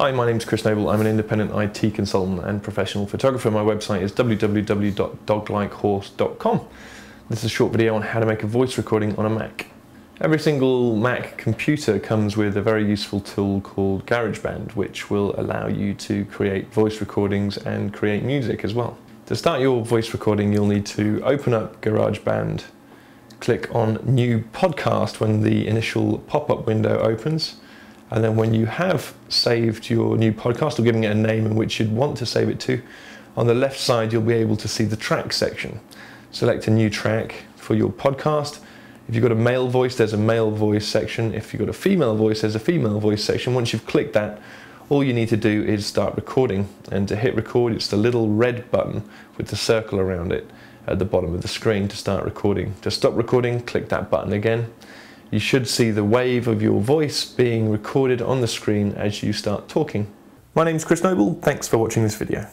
Hi, my name's Chris Noble. I'm an independent IT consultant and professional photographer. My website is www.doglikehorse.com. This is a short video on how to make a voice recording on a Mac. Every single Mac computer comes with a very useful tool called GarageBand, which will allow you to create voice recordings and create music as well. To start your voice recording, you'll need to open up GarageBand, click on New Podcast when the initial pop-up window opens, and then when you have saved your new podcast or giving it a name in which you'd want to save it to, on the left side you'll be able to see the track section. Select a new track for your podcast. If you've got a male voice, there's a male voice section. If you've got a female voice, there's a female voice section. Once you've clicked that, all you need to do is start recording. And to hit record, it's the little red button with the circle around it at the bottom of the screen to start recording. To stop recording, click that button again. You should see the wave of your voice being recorded on the screen as you start talking. My name's Chris Noble. Thanks for watching this video.